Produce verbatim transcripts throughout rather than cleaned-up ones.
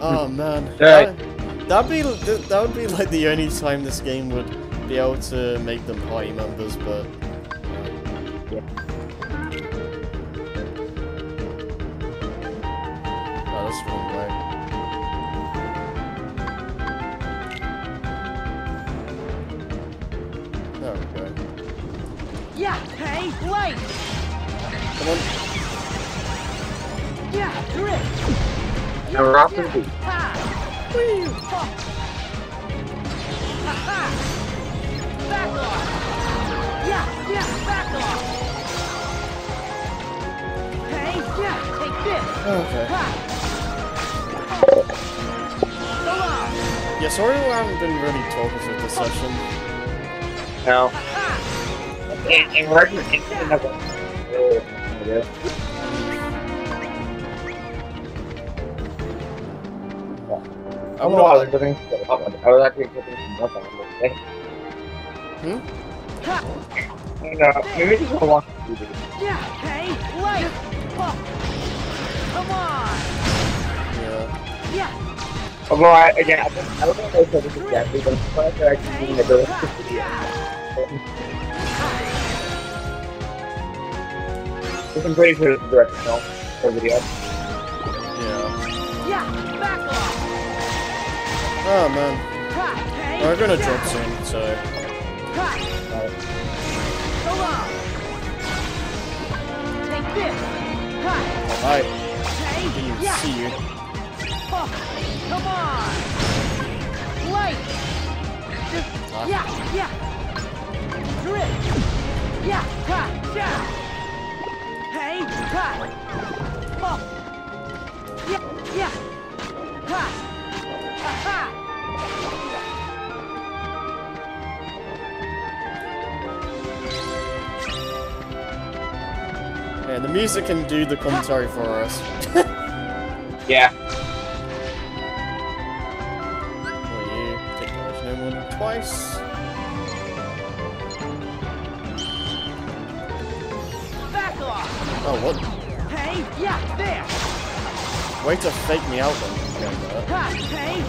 Oh man. Alright. That'd be that would be like the only time this game would be able to make them party members, but yeah. Oh, that's the wrong way. There we go. Yeah, hey, wait. Come on. Yeah, drift. Now we're off to the beach. Okay. Yeah, sorry I haven't been really talkative this session. No. It, it hurt me. It hurt me. I don't know why I was giving I was actually giving some nothing okay? Hmm? No, maybe just go walk through this. Yeah, hey, light! Come on! Yeah. Yeah. Although, I, again, I, think, I don't know if I said this exactly, but I'm glad they're actually doing the building to the video. Which I'm pretty sure is directional for video. Yeah. Yeah, back off! Oh man, we're gonna drop soon, so. Alright. Alright. See you. Come on. Light. Yeah, yeah. Drift. Yeah, ha, yeah. Hey, ha. Yeah, yeah. Ha. Yeah, the music can do the commentary for us. Yeah. Well, you take damage no more than twice. Back off. Oh, what? Hey, yeah, there. Way to fake me out then. Don't. Oh, jeez.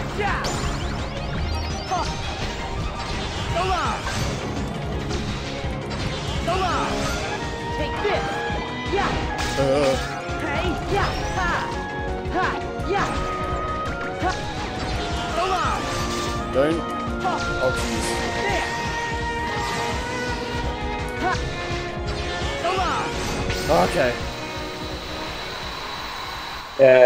Okay. Yeah.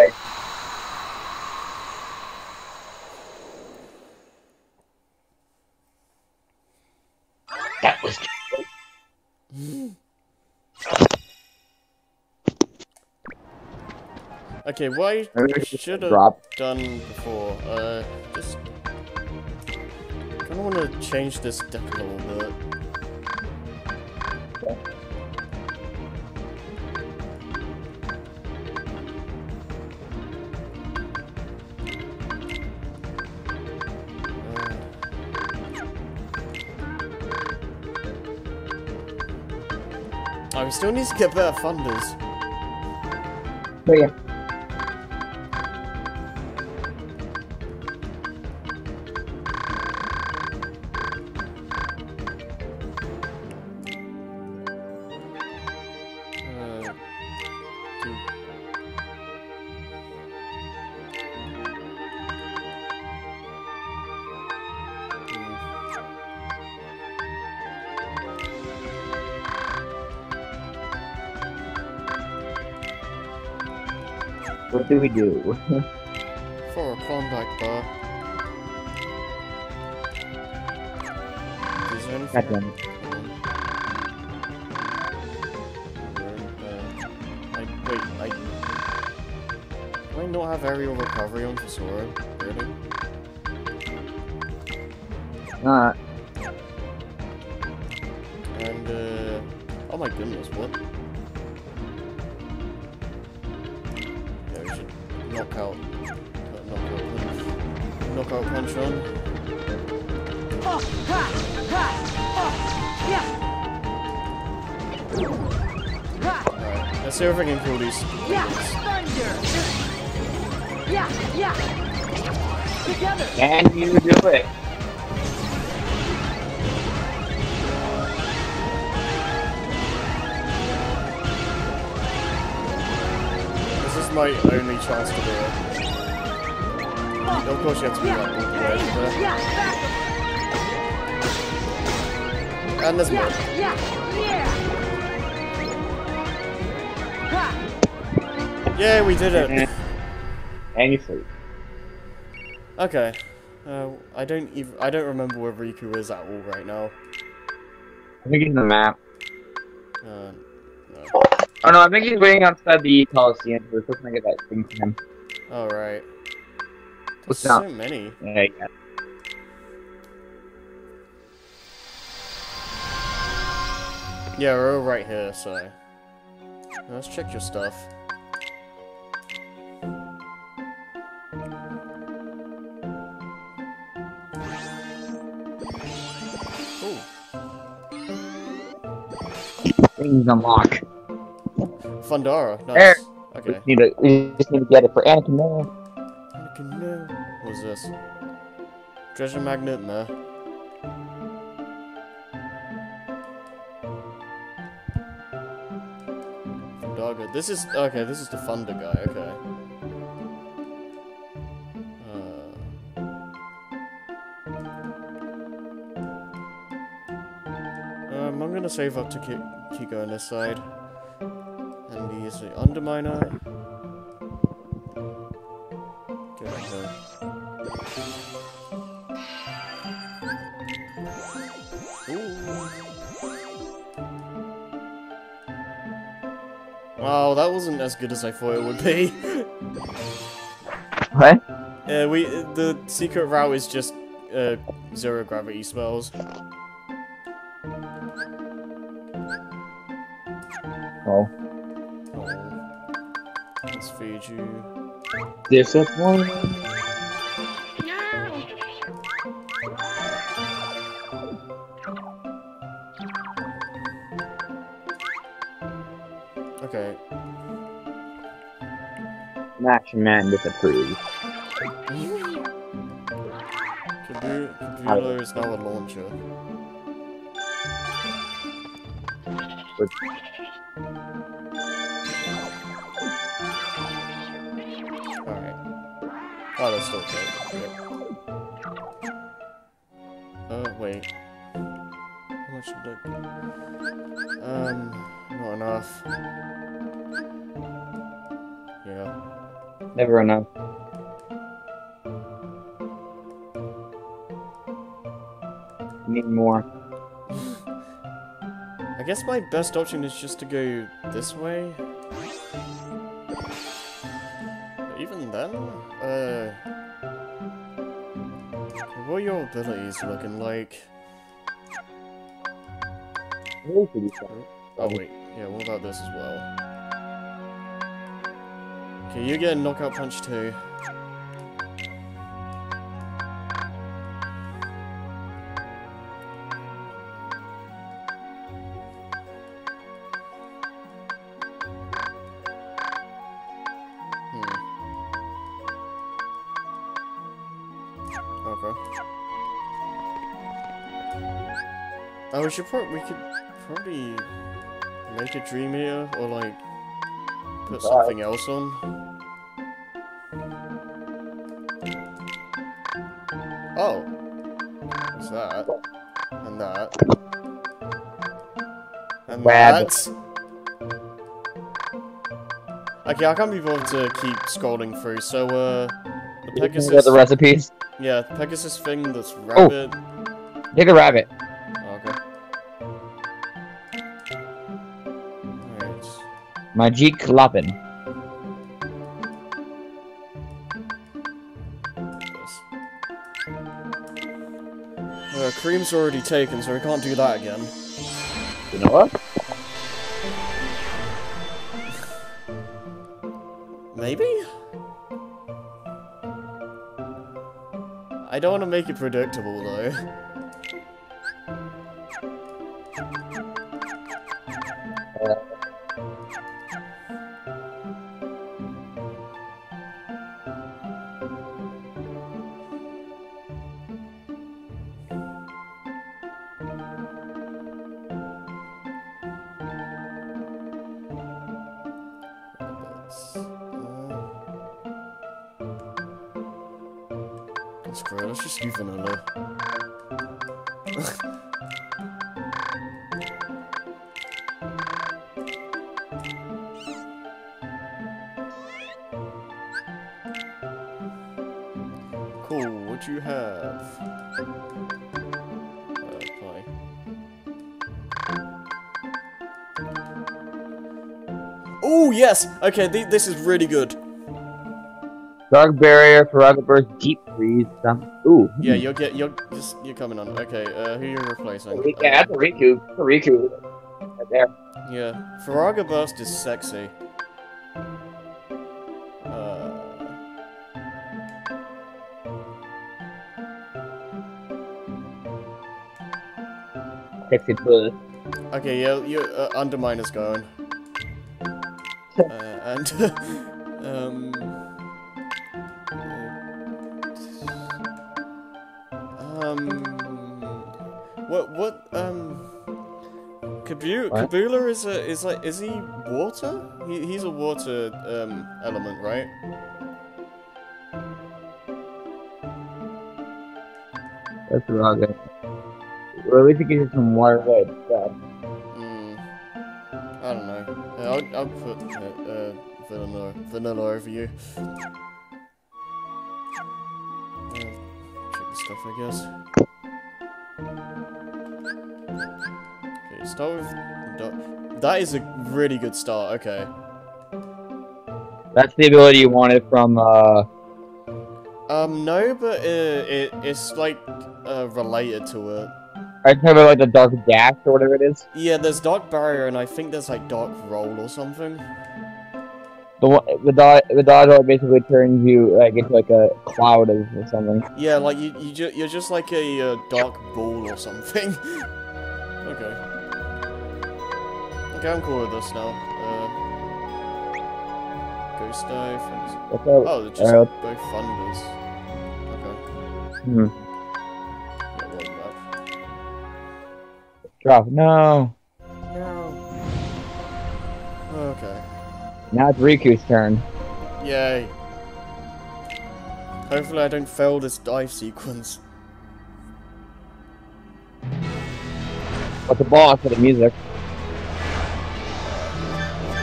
Okay, why should have done before? Uh, just I don't want to change this deck a little bit. Yeah. Uh. Oh, we still need to get better funders. Oh yeah. What do we do? For a Klondike bar. Is there anything? Got them. Like, wait, like... Do I not have aerial recovery on Tesoro? Really? Not. And, uh... oh my goodness, what? Knockout, knockout, knockout punch on. Alright, let's see if I can kill these. Yeah, thunder. Yeah, yeah. Together. Can you do it? This is my only chance to do it. Of course you have to be like all the way over there. And there's more. Yeah, we did it. And you sleep. Okay. Uh, I don't even I don't remember where Riku is at all right now. I think he's in the map. Uh, no. Oh no, I think he's waiting outside the Coliseum. We're supposed to get that thing to him. All right. There's so many. Yeah, yeah. Yeah, we're all right here, so now let's check your stuff. Things unlock. Fundara, nice. There. Okay. We just need to, we just need to get it for Anakin. No. Anakin, no. What is this? Treasure magnet, no. Fundara. This is okay. This is the Thunder guy. Okay. Uh. Um, I'm gonna save up to kick. Kiko on this side, and he's the Underminer. Get out of here. Ooh. Wow, that wasn't as good as I thought it would be. What? Yeah, uh, we the secret route is just uh, zero gravity spells. Oh. Let's feed you. Disappointing. No. Okay. Match man disapproves. Kabuto is now a launcher. But oh, that's still okay. Oh, yep. uh, wait. How much did I get? Um, not enough. Yeah. Never enough. Need more. I guess my best option is just to go this way. Even then, uh, what are your abilities looking like? Oh wait, yeah, what about this as well? Okay, you get a knockout punch too. Oh, we should probably, we could probably make a Dream Eater or like put something else on. Oh, what's that? And that. And that. Okay, I can't be bothered to keep scrolling through. So, uh, the Pegasus. You got the recipes. Yeah, Pegasus thing. That's rabbit. Oh, take a rabbit. Magic Lappen. Uh, cream's already taken, so we can't do that again. You know what? Maybe? I don't want to make it predictable, though. That's... Uh, that's great, let's just leave vanilla. Cool, what do you have? Oh, yes! Okay, th this is really good. Dark barrier, Farrago Burst, Deep Freeze, something. Ooh. Yeah, you'll get, you're just, you're coming on. Okay, uh, who are you replacing? Yeah, okay. That's a Riku. That's a Riku. Right there. Yeah, Farrago Burst is sexy. Uh... Sexy Bull. Okay, yeah, your uh, Undermine is going. Uh, and um, um, what what um, Kabula Kabula is a is like is he water? He he's a water um element, right? That's wrong. Well, at least he gives it some water red. Hmm. I don't know. I'll, I'll put uh, uh, vanilla, vanilla over you. Uh, check the stuff, I guess. Okay, start with... That is a really good start, okay. That's the ability you wanted from, uh... Um, no, but uh, it, it's, like, uh, related to it. Are you talking about like the Dark Dash or whatever it is? Yeah, there's Dark Barrier and I think there's like Dark Roll or something. The one, the dodge, the dodge roll basically turns you like into like a cloud of or something. Yeah, like you, you ju you're just like a uh, dark ball or something. Okay. Okay, I'm cool with this now. Uh, ghost dive. Oh, they're just uh, both thunders. Okay. Hmm. Drop. No. No. Okay. Now it's Riku's turn. Yay. Hopefully I don't fail this dive sequence. But the boss for the music.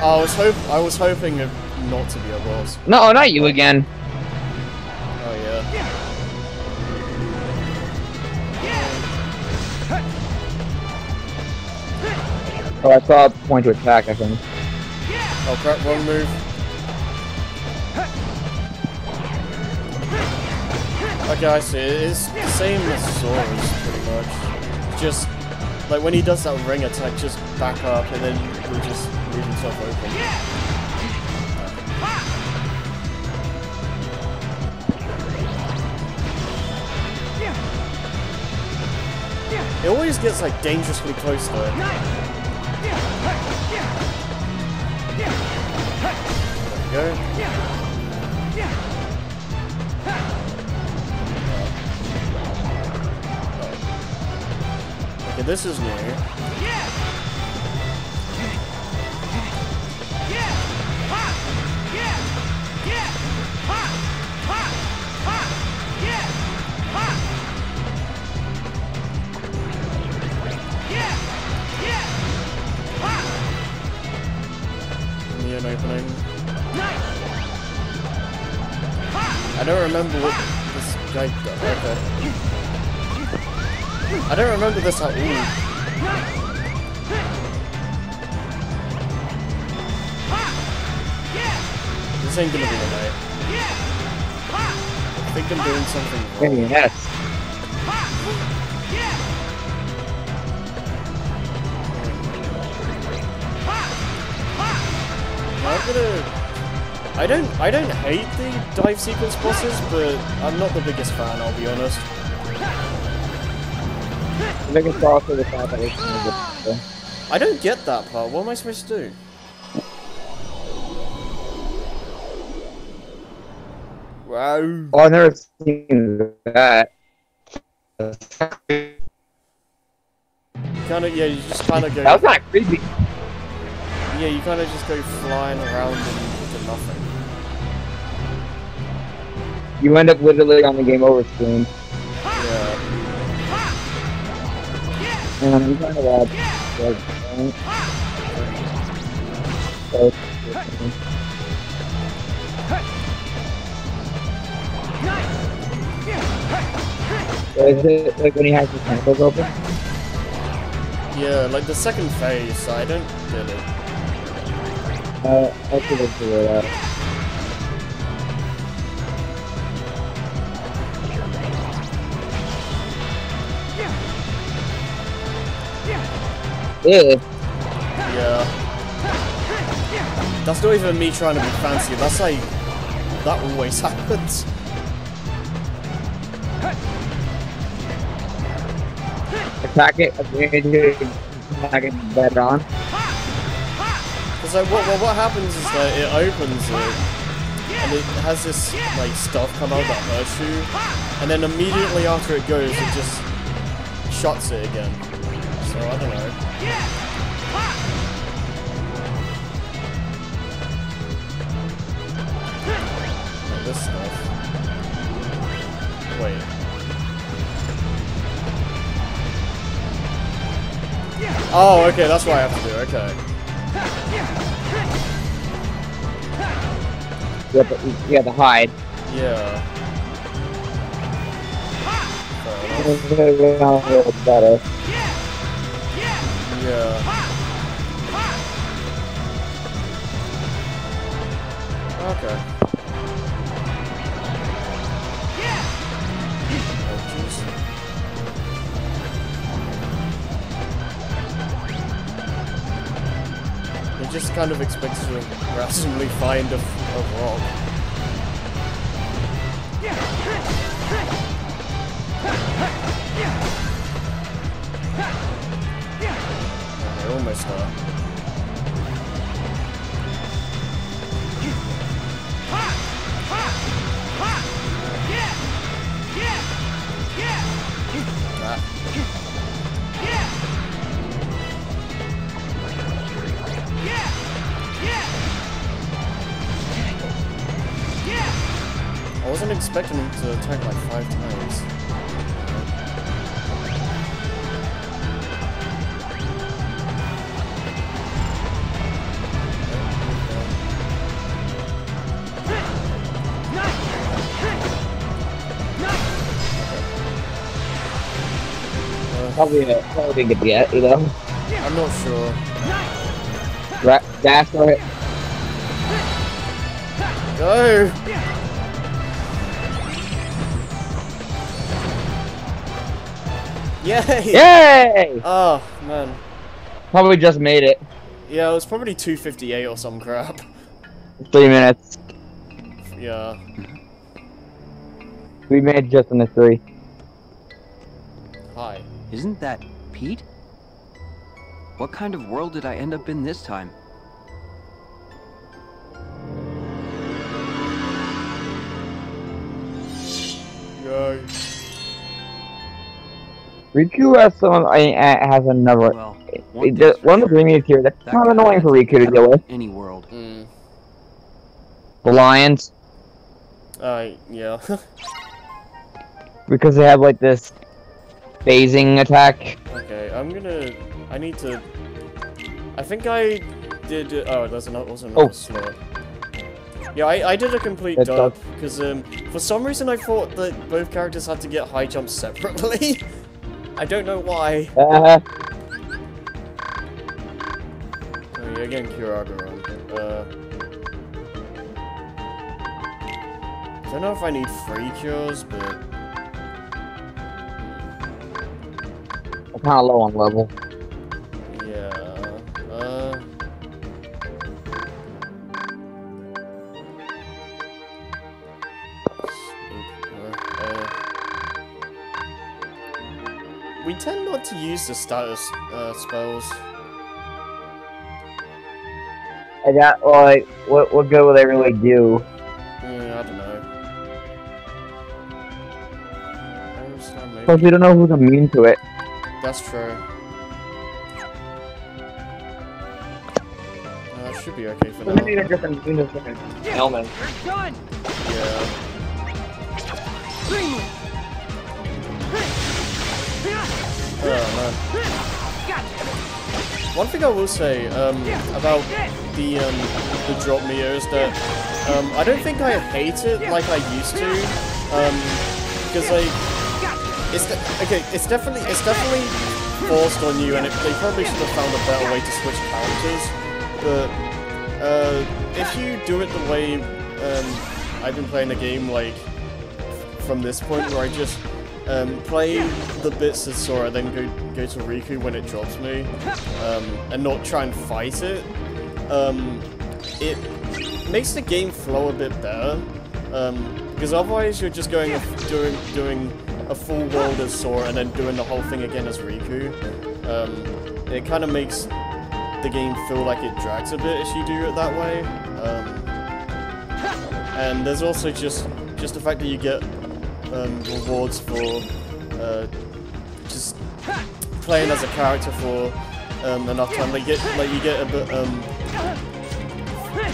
I was hope I was hoping not to be a boss. No, not you again. Oh yeah. Yeah. Oh, I saw a point to attack, I think. Oh crap, wrong move. Okay, I see. It's the same as Sora's, pretty much. Just, like, when he does that ring attack, just back up, and then he'll just leave himself open. It always gets, like, dangerously close to it. Go. Okay, this is new. Neon opening. I don't remember what this guy does. Okay. I don't remember this at all. This ain't gonna be the night. I think I'm doing something wrong. Yes. I'm gonna... I don't I don't hate the dive sequence bosses, but I'm not the biggest fan, I'll be honest. The biggest boss is the fact that it's I don't get that part, what am I supposed to do? Wow. Oh, I've never seen that. Kinda yeah, you just kinda go. That was not creepy. Yeah, you kinda just go flying around and to nothing. You end up literally on the game over screen. Yeah. And I'm kind of bad. So, so is it like when he has his temples open? Yeah, like the second phase, I don't get it. Uh, I could have figured it out. Yeah. Yeah. That's not even me trying to be fancy, that's like... that always happens. Attack it, attack it better on. Cause like, what, what, what happens is that it opens it, and it has this like stuff come out that hurts you, and then immediately after it goes, it just shuts it again. So I don't know. Like this stuff. Wait. Oh, okay, that's what I have to do, okay. You have to, you have to hide. Yeah. Better. Yeah. Okay. Oh, jeez. Just kind of expects to randomly find a, a rock. I almost are. Ah. I wasn't expecting him to attack like five times. Uh, probably uh, probably didn't get the you know. I'm not sure. Right, dash for it. Go. Yay! Yay! Oh, man. Probably just made it. Yeah, it was probably two fifty-eight or some crap. Three minutes. Yeah. We made just in the three. Hi. Isn't that Pete? What kind of world did I end up in this time? Yay. Riku has someone I, I has another well, one, the, one of the remedies here that's that kind of annoying for Riku to deal with. Any world. Mm. The lions. Uh yeah. Because they have like this phasing attack. Okay, I'm gonna I need to I think I did oh there's another was another oh. slot. Yeah, I, I did a complete Good dub because um for some reason I thought that both characters had to get high jumps separately. I don't know why. Uh, oh, yeah, again, Kiragaron. Uh, I don't know if I need free cures, but I'm kinda low on level. Yeah. Uh. We tend not to use the status uh, spells. I got well, like what what good will they really do? Mm, I don't know. Plus, we don't know who's immune to it. That's true. Uh, It should be okay for now. We need a different, we need a different helmet. Yeah. Oh, man. One thing I will say um, about the um, the drop Mio is that um, I don't think I hate it like I used to, because um, like it's okay. It's definitely it's definitely forced on you, and it, they probably should have found a better way to switch characters. But uh, if you do it the way um, I've been playing the game, like from this point where I just um, play the bits of Sora, then go go to Riku when it drops me, um, and not try and fight it, um, it makes the game flow a bit better. Um, because otherwise, you're just going doing doing a full world as Sora and then doing the whole thing again as Riku. Um, it kind of makes the game feel like it drags a bit if you do it that way, um, and there's also just just the fact that you get um, rewards for uh, just playing as a character for um, enough time. Like get like you get a bit um,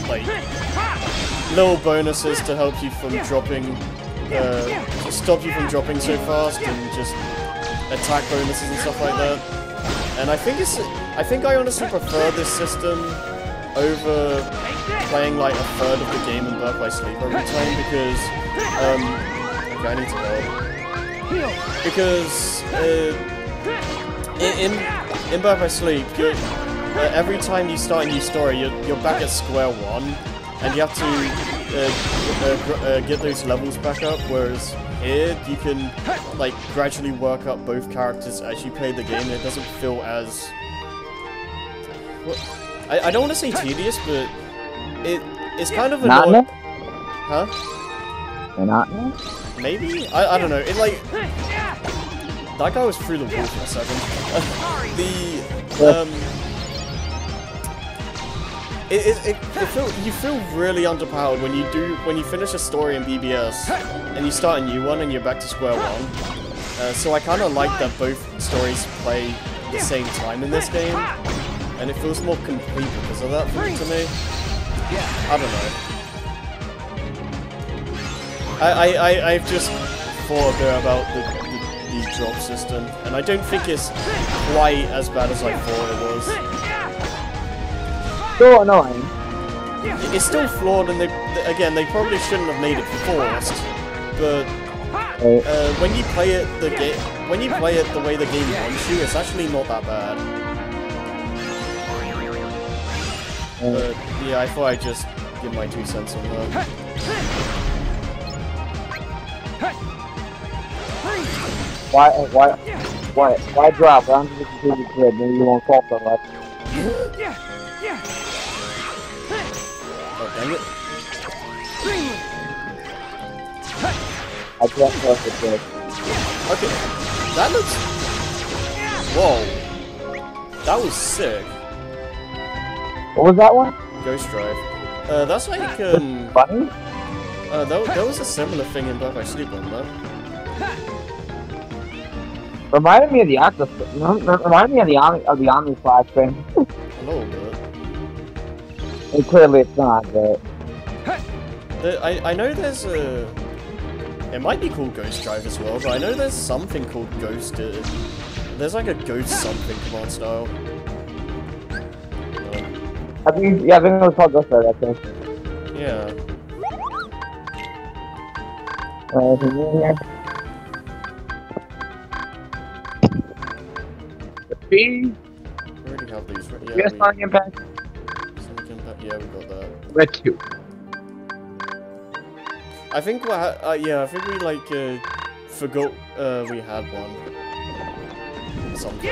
like little bonuses to help you from dropping, uh, stop you from dropping so fast, and just attack bonuses and stuff like that. And I think it's, I think I honestly prefer this system over playing like a third of the game and Birth by Sleep every time, because, um, okay, I need to go. Because, uh, in, in Birth by Sleep, you're, uh, every time you start a new story, you're, you're back at square one, and you have to uh, uh, uh, get those levels back up, whereas here, you can like gradually work up both characters as you play the game, and it doesn't feel as well, I, I don't want to say tedious, but it it's kind of annoying. Huh? Not maybe? I I don't know. It like that guy was through the wall for a second. the um it it, it, it feel, you feel really underpowered when you do when you finish a story in B B S. And you start a new one, and you're back to square one. Uh, so I kind of like that both stories play at the same time in this game, and it feels more complete because of that to me. I don't know. I I I've just thought a bit about the, the the drop system, and I don't think it's quite as bad as I thought it was. So annoying. It's still flawed, and they again they probably shouldn't have made it forced. But uh, when you play it the game, when you play it the way the game wants you, it's actually not that bad. But yeah, I thought I'd just give my two cents on that. Why, why, why, why drop? I'm just a stupid kid, maybe you won't fall so much. Oh, dang it! I can't trust it, Jake. Okay, that looks... Whoa. That was sick. What was that one? Ghost Drive. Uh, that's like, um... Button? Uh, that, that was a similar thing in Birth by Sleep, wasn't it? Reminded me of the Octopus... Reminded me of the, Om of the Omni Flash thing. A little bit. And clearly it's not, but... The, I, I know there's a... It might be called Ghost Drive as well, but I know there's something called Ghosted. There's like a Ghost something command style. Um, I think, yeah, I think it was called Ghost Drive, I think. Yeah. Uh, yeah. We already have these, right? Yeah, we have Sonic Impact. Sonic Impact, yeah, we got that. Red two. I think what ha uh, yeah, I think we like uh, forgot uh, we had one. Something.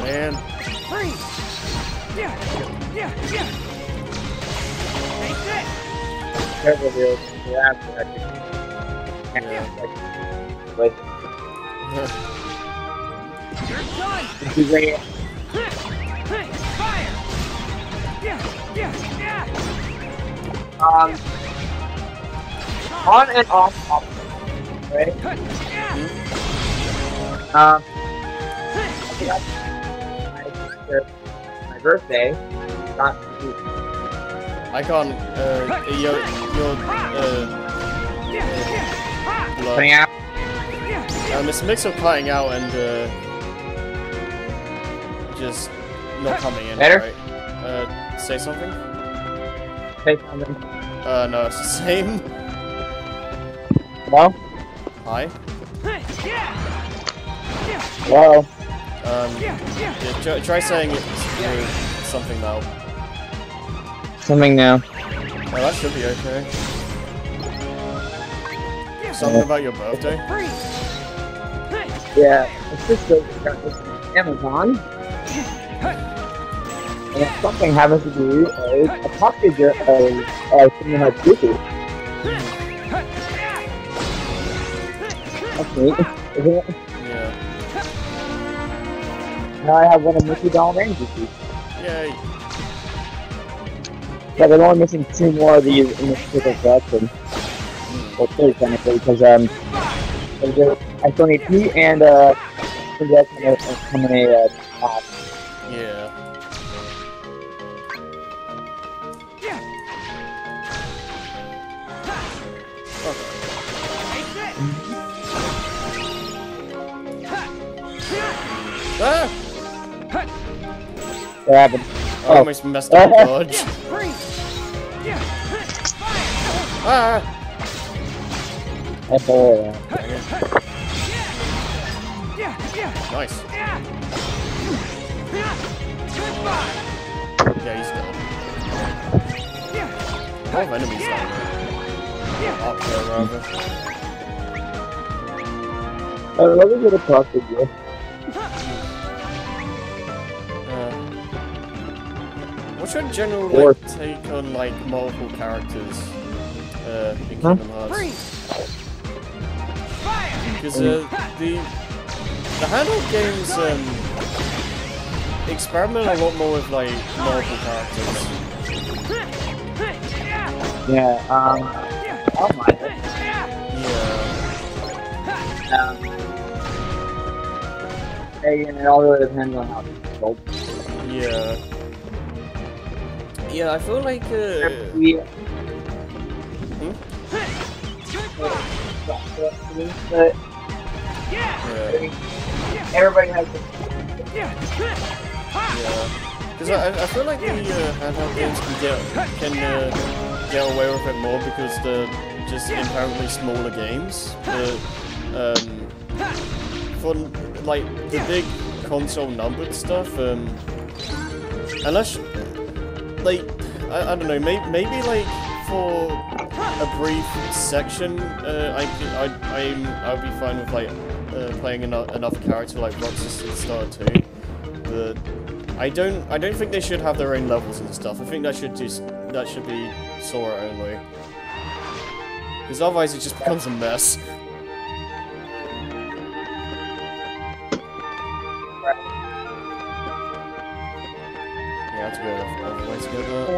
Man. Yeah. You're done. Fire! Yeah, yeah, yeah. Um, on and off, off. Right? Yeah. Um, yeah. My birthday. Not Icon, uh, your, your, uh, blood. Playing out. Um, it's a mix of playing out and, uh, just not coming in. Better? Right? Uh, say something? Say something. Uh, no, it's the same. Hello? Hi? Hello? Um, yeah, try saying something now. Something now. Oh, that should be okay. Something about your birthday? Yeah, it's just uh, Amazon. And if something happens to do is a package of uh, something like this. That's neat, isn't it? Yeah. Now I have one of Mickey Doll and Goofy. Yay. Yeah, they're only missing two more of these in this particular collection. Well, three technically, because um, I still need P and uh, that's gonna come in a uh, top. Yeah. Ah! What happened? I oh. almost messed up the dodge. Ah! That's all right. Nice. Yeah, he's dead. I have enemies down up there, rather. I'd rather get a profit, yeah. What's your general like, take on like multiple characters uh, in Kingdom Hearts? Because uh, the the handheld games um, experiment a lot more with like multiple characters. Yeah. Um. Oh my. Yeah. Um. And it all really depends on how it's sold. Yeah. Yeah, I feel like. Uh, yeah. Hmm? But yeah. Everybody has it. Yeah. Because yeah. I, I feel like the uh, handheld games can get can uh, get away with it more because they're just inherently smaller games. The um, for like the big console numbered stuff. Um, unless like I, I don't know, maybe maybe like for. A brief section. Uh, I I I'm I'd be fine with like uh, playing enough another character like Roxas in Star two. But I don't I don't think they should have their own levels and stuff. I think that should just that should be Sora only. Because otherwise it just becomes a mess. Yeah, that's good. Other ways to go to that.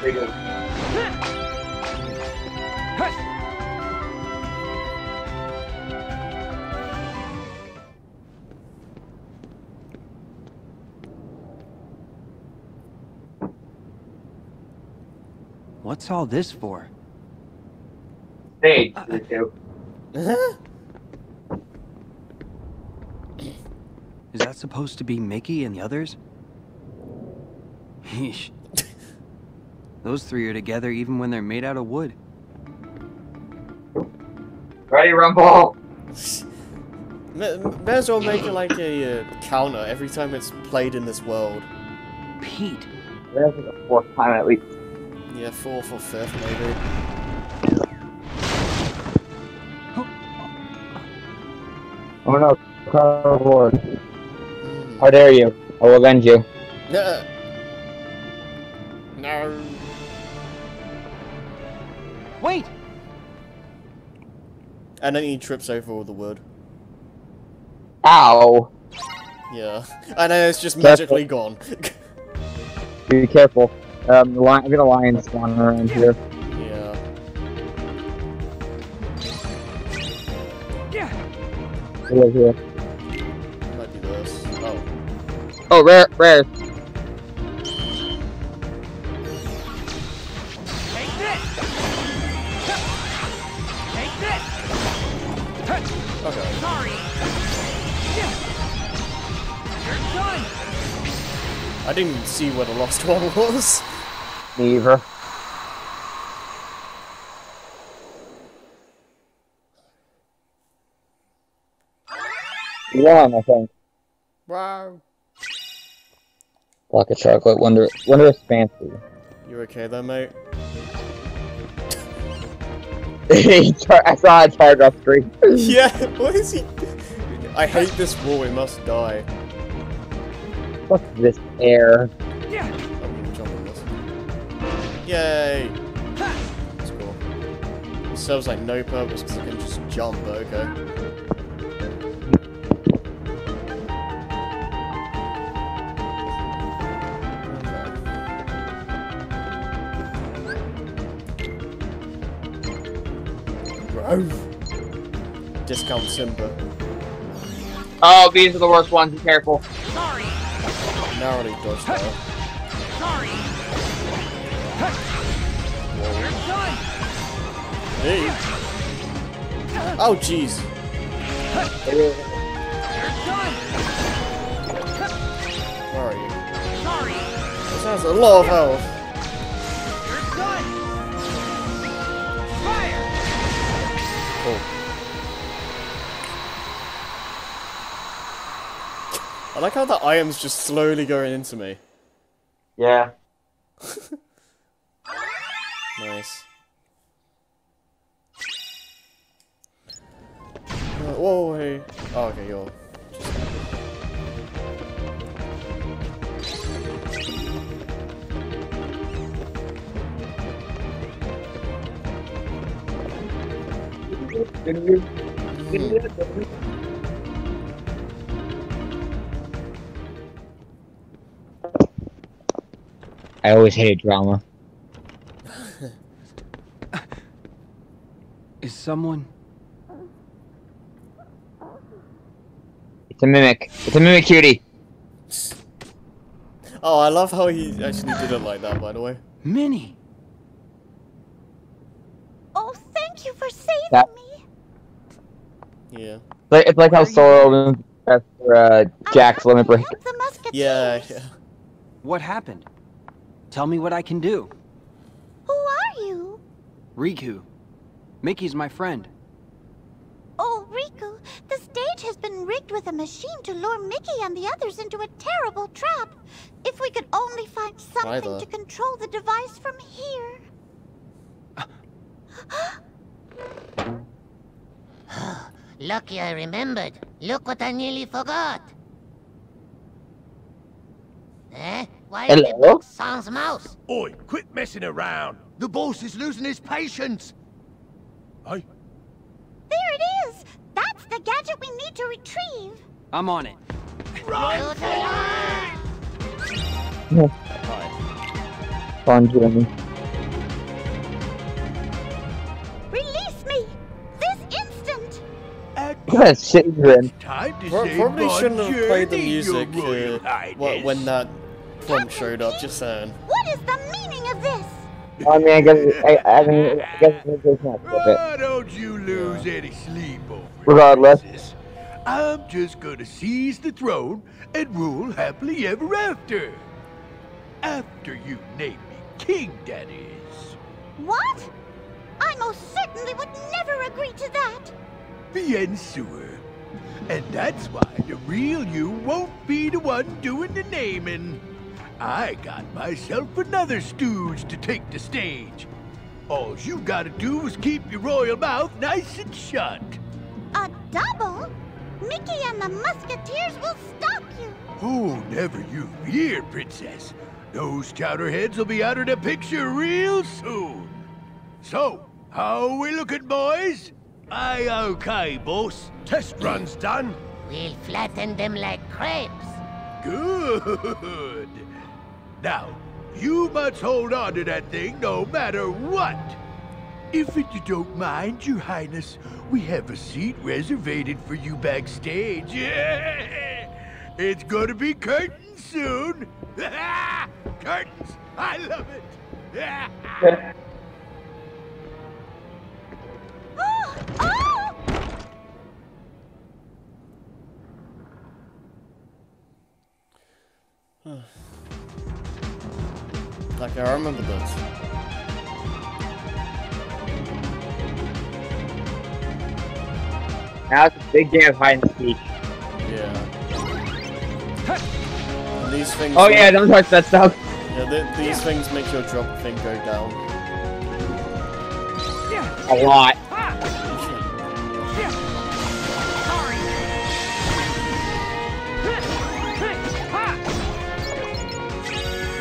There you go. What's all this for? Hey, uh, you Is that supposed to be Mickey and the others? Heesh. Those three are together even when they're made out of wood. Ready, Rumble! May, may as well make it like a uh, counter every time it's played in this world. Pete! That's the fourth time at least. Yeah, fourth or fifth maybe. Oh no, cardboard. Mm. How dare you? I will avenge you. Yeah. No. Wait! And then he trips over all the wood. Ow! Yeah. I know it's just careful. Magically gone. Be careful. Um, the lion, I've got a lion spawner around here. Yeah. Right here. I might do this. Oh. Oh, rare, rare. I didn't even see where the lost one was. Neither. One, I think. Wow. Like a chocolate. Wonder, wonder if fancy. You okay though, mate? I saw a charge off screen. Yeah, what is he? I hate this wall, we must die. Fuck this air. Yeah. I'm gonna jump on this. Yay! That's cool. It serves like no purpose because I can just jump, but okay. Gross. Discount Simba. Oh, these are the worst ones, be careful. Sorry. I already dodged that. Sorry. Hey. Oh jeez. Where are you? Sorry. That sounds a lot of health. You're done. Fire. I like how the iron's just slowly going into me. Yeah. Nice. Uh, whoa, hey. Oh, okay, you're... Mm. I always hated drama. Is someone? It's a mimic. It's a mimic cutie. Oh, I love how he actually did it like that, by the way. Minnie. Oh, thank you for saving that... me. Yeah. It's like, it's like how Sora after uh, Jack's limit break. Yeah, yeah. What happened? Tell me what I can do. Who are you? Riku. Mickey's my friend. Oh, Riku, the stage has been rigged with a machine to lure Mickey and the others into a terrible trap. If we could only find something Either. to control the device from here. Lucky I remembered. Look what I nearly forgot. Eh? Why did they book Sans Mouse? Oi, quit messing around. The boss is losing his patience. Hey. There it is. That's the gadget we need to retrieve. I'm on it. Right. Right. Fun journey. Release me. This instant. Yes, shit, man. Probably shouldn't have played the music uh, when that... Plum showed up, just saying. What is the meaning of this? I mean, I guess, I, I mean, I guess it's just not a bit. Don't you lose any sleep over Regardless. This. I'm just gonna seize the throne and rule happily ever after. After you name me king, that is. What? I most certainly would never agree to that. Bien sûr. And that's why the real you won't be the one doing the naming. I got myself another stooge to take the stage. All you gotta do is keep your royal mouth nice and shut. A double? Mickey and the Musketeers will stop you. Oh, never you fear, Princess. Those chowderheads will be out of the picture real soon. So, how we looking, boys? Aye, okay, boss. Test run's done. We'll flatten them like crepes. Good. Now, you must hold on to that thing no matter what. If you don't mind, Your Highness, we have a seat reservated for you backstage. Yeah. It's gonna be curtains soon. Curtains, I love it. Like, I remember those. Now it's a big damn hide and seek. Yeah. These things. Oh yeah, don't touch that stuff. Yeah, th these things make your drop thing go down. A lot.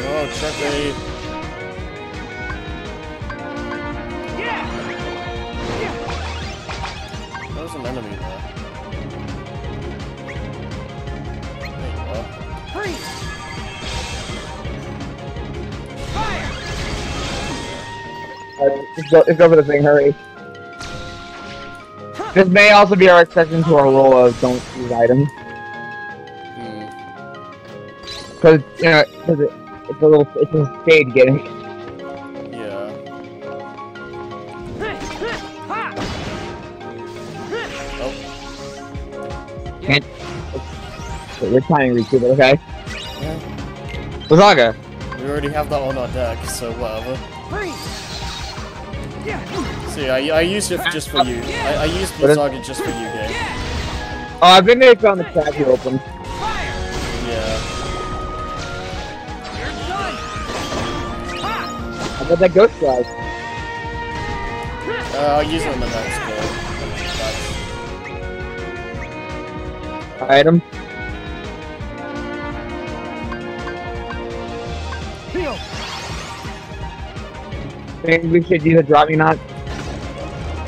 Oh, checkmate. There's an enemy there. There you go. Freeze! Fire! Alright, let's go, let's go for the thing, hurry. This may also be our exception to our rule of don't use items. Hmm. Cause, you know, cause it, it's a little, it's a stage getting. Can't. Wait, we're trying to recoup it, okay? Yeah. Lazaga! We already have that on our deck, so whatever. See, I, I used it just for you. I, I used Lazaga just for you, game. Oh, I've been there on the trap you opened. Yeah. I got that ghost drive. Uh, I'll use it on the next game. Item. Heal. Maybe we should use a dropping knot.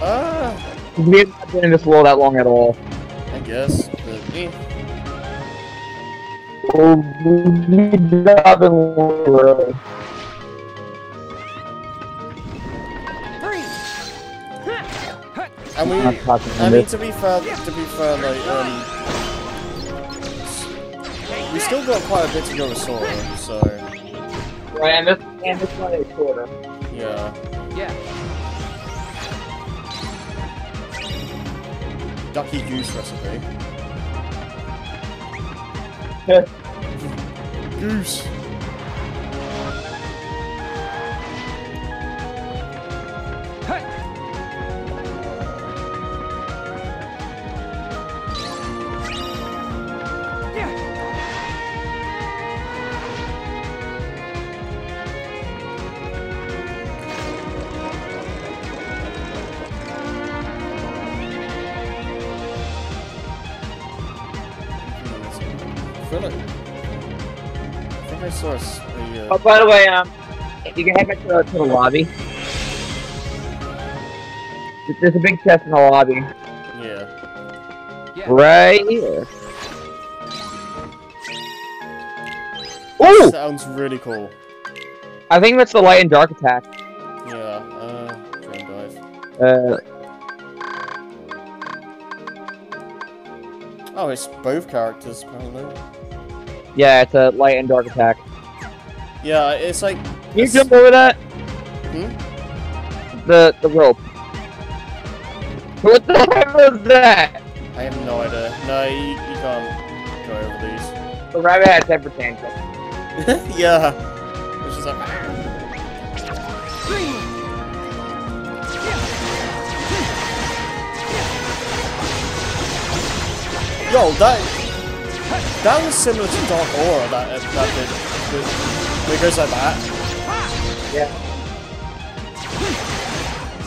Uh, we haven't been in this world that long at all. I guess. Maybe. Oh, we And we, I mean, to be fair, to be fair, like, um, we still got quite a bit to go with Sora, so... Right, and this, and this one is shorter. Yeah. Yeah. Ducky goose recipe. Goose! Oh, by the way, um, you can head back to the, to the lobby. There's a big chest in the lobby. Yeah. yeah. Right here. Ooh! Sounds really cool. I think that's the light and dark attack. Yeah, uh, train dive. Uh. Oh, it's both characters, apparently. Yeah, it's a light and dark attack. Yeah, it's like... Can you jump over that? Hmm? The, the rope. What the hell is that? I have no idea. No, you, you can't go over these. The rabbit had a temper tantrum. Yeah. It's just like... Yo, that... That was similar to Dark Aura, that, that did. That did. It goes like that. Yeah.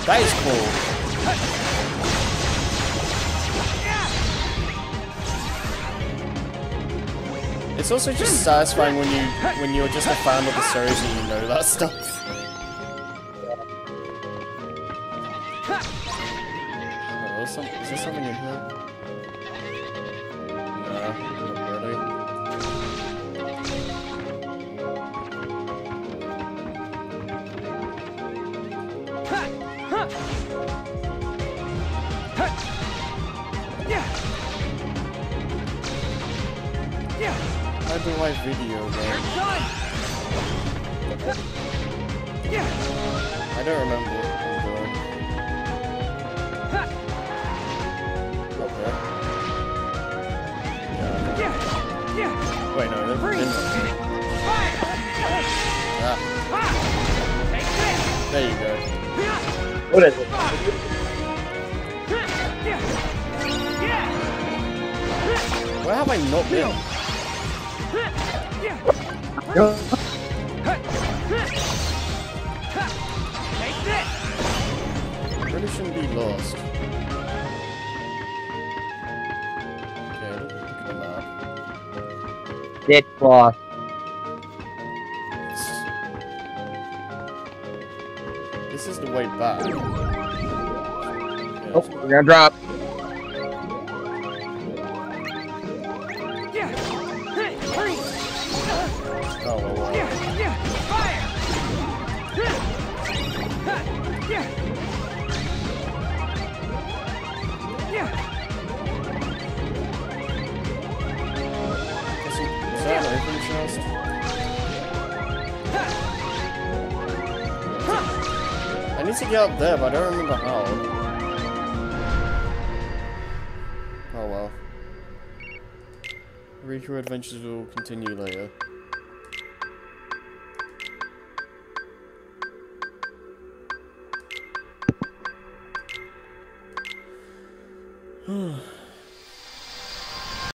That is cool. Yeah. It's also just satisfying when you when you're just a fan of the series and you know that stuff. Yeah. Oh, is there something in here? No, not really. Huh. I do like video games. I don't remember. Wait, no, there's freeze. Ah. There you go. What is it? Where have I not been? I really shouldn't be lost. Dead boss. This is the way back. Yeah, oh, we're gonna drop. Yeah. Hey, oh, wow. Yeah, yeah. Fire. Yeah. Yeah. Chest. I need to get up there, but I don't remember how. Oh well. Riku Adventures will continue later.